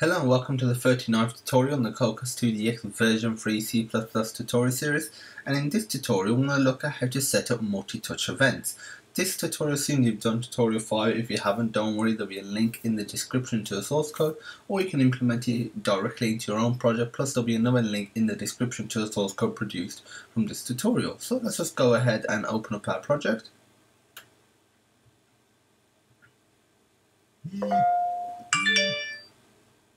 Hello and welcome to the 39th tutorial on the Cocos2d-x version 3 C++ tutorial series, and in this tutorial we're going to look at how to set up multi-touch events. This tutorial seems you've done tutorial 5, if you haven't don't worry, there'll be a link in the description to the source code, or you can implement it directly into your own project, plus there'll be another link in the description to the source code produced from this tutorial. So let's just go ahead and open up our project.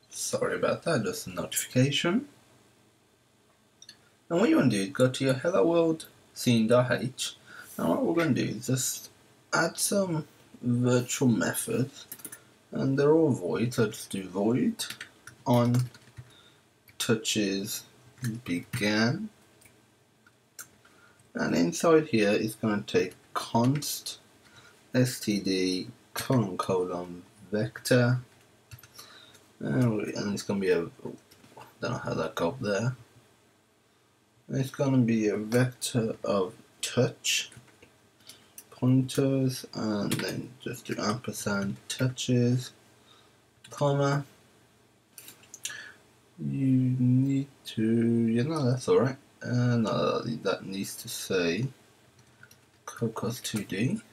Sorry about that, just a notification. Now what you want to do is go to your hello world scene.h. Now what we're going to do is just add some virtual methods, and they're all void, so just do void on touches began, and inside here it's going to take const std : vector. And it's going to be I don't know how that got there. It's going to be a vector of touch pointers, and then just do ampersand touches, comma. You need to, that's alright. No, that needs to say Cocos2d.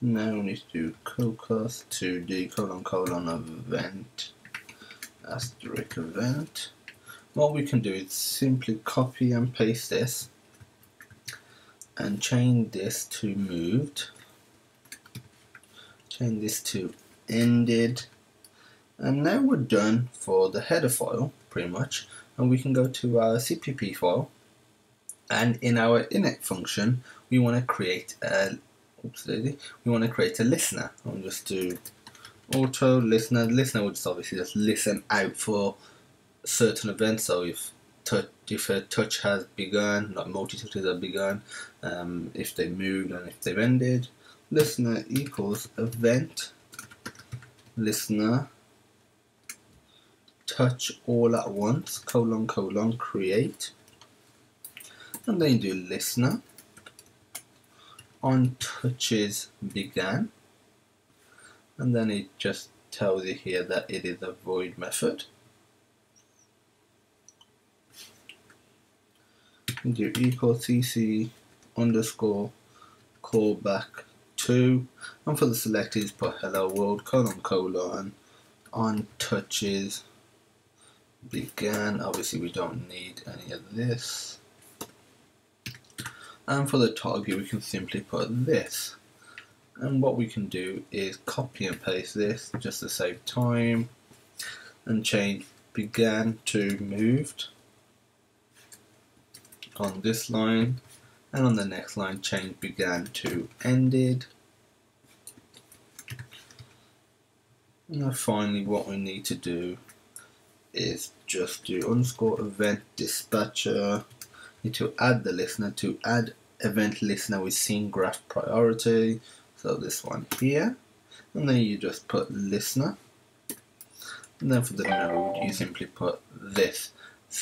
Now we need to do Cocos2d : event * event. What we can do is simply copy and paste this and change this to moved, change this to ended, and now we're done for the header file pretty much, and we can go to our CPP file, and in our init function we want to create a we want to create a listener. I'll just do auto listener. Listener will just obviously just listen out for certain events. So if a touch has begun, like multi-touches have begun, if they moved and if they've ended, listener equals event listener touch all at once : create, and then you do listener on touches began, and then it just tells you here that it is a void method. And do equal cc _ callback to, and for the selected put hello world : on touches began. Obviously we don't need any of this. And for the target we can simply put this, and what we can do is copy and paste this just to save time and change began to moved on this line, and on the next line change began to ended. And then finally what we need to do is just do _ event dispatcher. To add the listener, to add event listener with scene graph priority, so this one here, and then you just put listener, and then for the node you simply put this :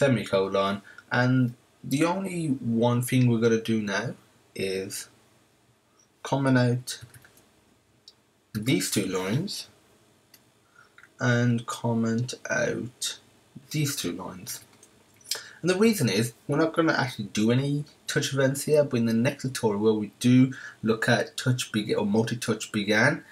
and the only one thing we're going to do now is comment out these two lines and comment out these two lines. And the reason is, we're not going to actually do any touch events here, but in the next tutorial where we do look at touch began or multi-touch began,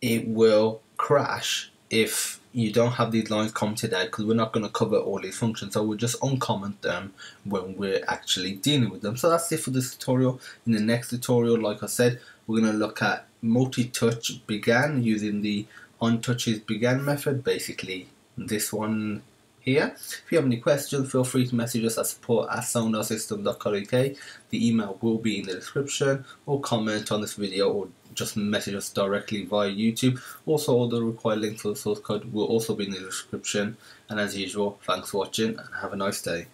it will crash if you don't have these lines commented out, because we're not going to cover all these functions, so we'll just uncomment them when we're actually dealing with them. So that's it for this tutorial. In the next tutorial, like I said, we're going to look at multi-touch began using the onTouchesBegan method, basically this one here. If you have any questions, feel free to message us at support@sonarsystems.co.uk. The email will be in the description, or comment on this video, or just message us directly via YouTube. Also, all the required links for the source code will also be in the description. And as usual, thanks for watching and have a nice day.